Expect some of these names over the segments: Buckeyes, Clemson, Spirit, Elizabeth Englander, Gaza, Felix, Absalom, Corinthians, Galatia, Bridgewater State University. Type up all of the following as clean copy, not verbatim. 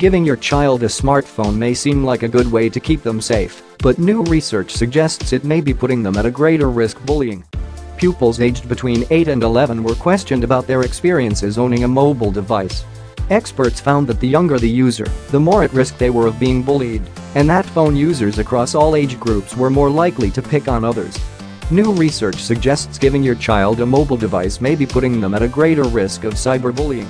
Giving your child a smartphone may seem like a good way to keep them safe, but new research suggests it may be putting them at a greater risk of bullying. Pupils aged between 8 and 11 were questioned about their experiences owning a mobile device. Experts found that the younger the user, the more at risk they were of being bullied, and that phone users across all age groups were more likely to pick on others. New research suggests giving your child a mobile device may be putting them at a greater risk of cyberbullying.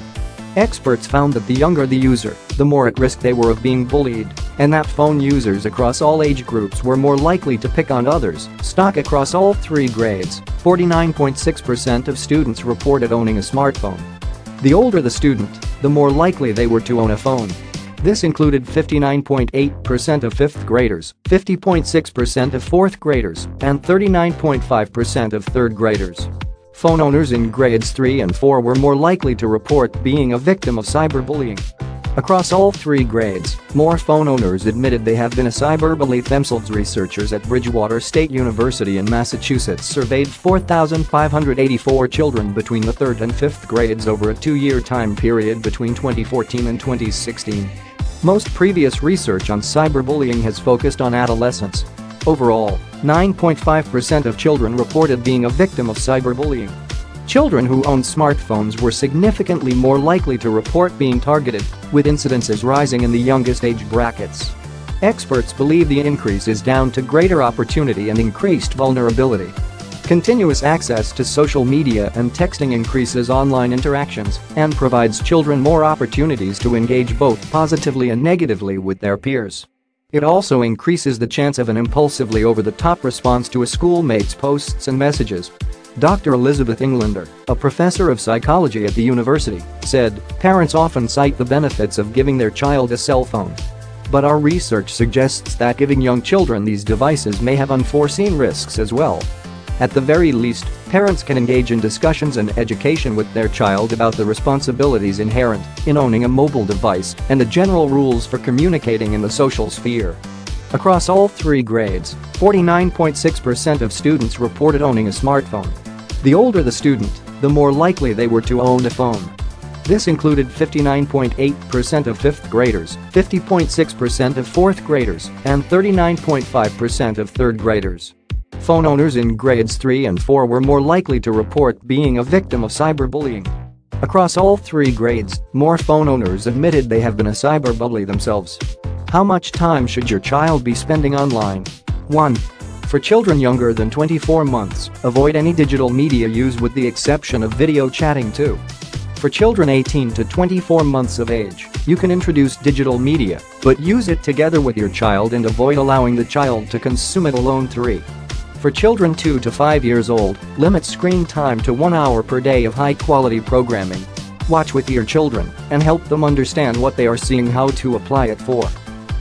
Experts found that the younger the user, the more at risk they were of being bullied, and that phone users across all age groups were more likely to pick on others. Stock across all three grades, 49.6% of students reported owning a smartphone. The older the student, the more likely they were to own a phone. This included 59.8% of 5th graders, 50.6% of 4th graders, and 39.5% of 3rd graders. Phone owners in grades 3 and 4 were more likely to report being a victim of cyberbullying. Across all three grades, more phone owners admitted they have been a cyberbully themselves. Researchers at Bridgewater State University in Massachusetts surveyed 4,584 children between the 3rd and 5th grades over a 2-year time period between 2014 and 2016. Most previous research on cyberbullying has focused on adolescents. Overall, 9.5% of children reported being a victim of cyberbullying. Children who owned smartphones were significantly more likely to report being targeted, with incidences rising in the youngest age brackets. Experts believe the increase is down to greater opportunity and increased vulnerability. Continuous access to social media and texting increases online interactions and provides children more opportunities to engage both positively and negatively with their peers. It also increases the chance of an impulsively over-the-top response to a schoolmate's posts and messages. Dr. Elizabeth Englander, a professor of psychology at the university, said, "Parents often cite the benefits of giving their child a cell phone. But our research suggests that giving young children these devices may have unforeseen risks as well. At the very least, parents can engage in discussions and education with their child about the responsibilities inherent in owning a mobile device and the general rules for communicating in the social sphere." Across all three grades, 49.6% of students reported owning a smartphone. The older the student, the more likely they were to own a phone. This included 59.8% of 5th graders, 50.6% of 4th graders, and 39.5% of 3rd graders. Phone owners in grades 3 and 4 were more likely to report being a victim of cyberbullying. Across all three grades, more phone owners admitted they have been a cyberbully themselves. How much time should your child be spending online? 1. For children younger than 24 months, avoid any digital media use with the exception of video chatting. 2. For children 18 to 24 months of age, you can introduce digital media, but use it together with your child and avoid allowing the child to consume it alone. 3. For children 2 to 5 years old, limit screen time to 1 hour per day of high-quality programming. Watch with your children and help them understand what they are seeing, how to apply it. 4.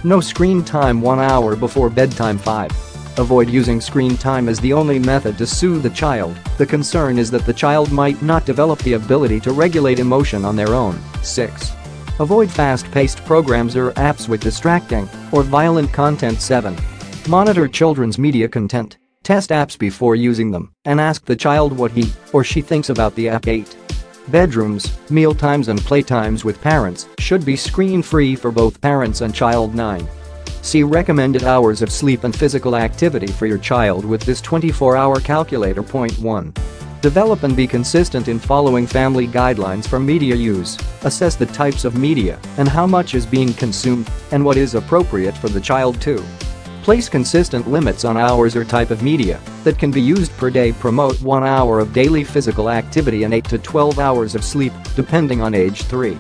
No screen time 1 hour before bedtime. 5. Avoid using screen time as the only method to soothe the child. The concern is that the child might not develop the ability to regulate emotion on their own. 6. Avoid fast-paced programs or apps with distracting or violent content. 7. Monitor children's media content. Test apps before using them and ask the child what he or she thinks about the app. 8. Bedrooms, mealtimes and playtimes with parents should be screen-free for both parents and child. 9. See recommended hours of sleep and physical activity for your child with this 24-hour calculator. 1. Develop and be consistent in following family guidelines for media use. Assess the types of media and how much is being consumed and what is appropriate for the child. 2. Place consistent limits on hours or type of media that can be used per day. Promote 1 hour of daily physical activity and 8 to 12 hours of sleep, depending on age. 3.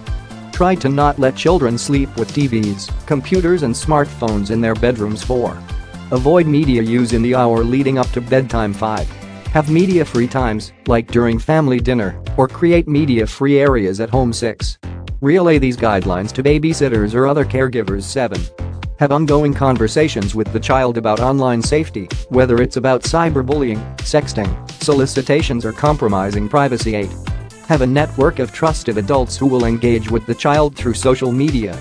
Try to not let children sleep with TVs, computers and smartphones in their bedrooms. 4. Avoid media use in the hour leading up to bedtime. 5. Have media-free times, like during family dinner, or create media-free areas at home. 6. Relay these guidelines to babysitters or other caregivers. 7. Have ongoing conversations with the child about online safety, whether it's about cyberbullying, sexting, solicitations or compromising privacy. 8. Have a network of trusted adults who will engage with the child through social media